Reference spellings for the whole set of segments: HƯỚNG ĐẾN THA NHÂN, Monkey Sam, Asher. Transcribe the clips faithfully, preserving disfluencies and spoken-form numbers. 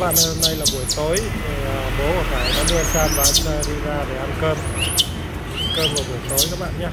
các bạn, hôm nay là buổi tối, bố của Khải đã đưa San và Asher đi ra để ăn cơm cơm vào buổi tối các bạn nhé.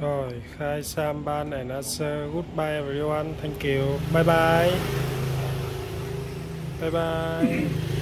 Rồi, Khai, Sam, Ban, and Asher, goodbye everyone, thank you, bye bye, bye bye.